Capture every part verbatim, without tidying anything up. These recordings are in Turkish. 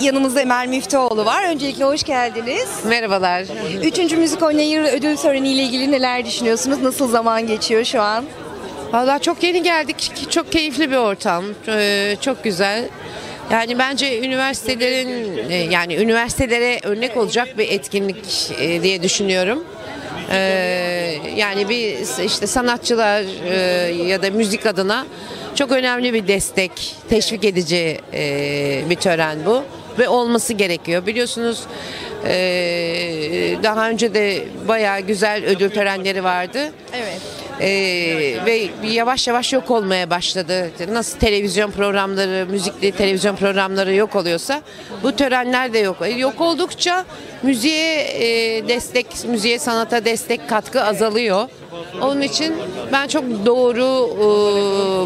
Yanımızda Emel Müftüoğlu var. Öncelikle hoş geldiniz. Merhabalar. Üçüncü Müzik Onair Ödül Töreni'yle ilgili neler düşünüyorsunuz? Nasıl zaman geçiyor şu an? Vallahi çok yeni geldik. Çok keyifli bir ortam. Ee, çok güzel. Yani bence üniversitelerin yani üniversitelere örnek olacak bir etkinlik diye düşünüyorum. Ee, yani bir işte sanatçılar e, ya da müzik adına çok önemli bir destek, teşvik edici e, bir tören bu ve olması gerekiyor. Biliyorsunuz e, daha önce de bayağı güzel ödül törenleri vardı. Evet. Ee, ve yavaş yavaş yok olmaya başladı. Nasıl televizyon programları, müzikli televizyon programları yok oluyorsa bu törenler de yok. Yok oldukça müziğe e, destek, müziğe sanata destek katkı azalıyor. Onun için ben çok doğru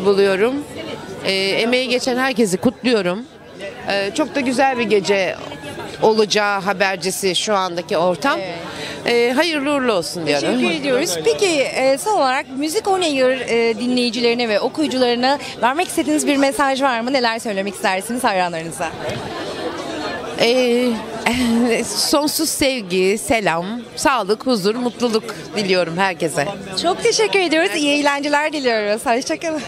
e, buluyorum. E, emeği geçen herkesi kutluyorum. E, çok da güzel bir gece olacağı habercisi şu andaki ortam. Evet. E, hayırlı uğurlu olsun diyorum. Teşekkür ediyoruz. Peki e, son olarak Müzik Onair e, dinleyicilerine ve okuyucularına vermek istediğiniz bir mesaj var mı? Neler söylemek istersiniz hayranlarınıza? E, sonsuz sevgi, selam, sağlık, huzur, mutluluk diliyorum herkese. Çok teşekkür ediyoruz. İyi eğlenceler diliyoruz. Hoşçakalın.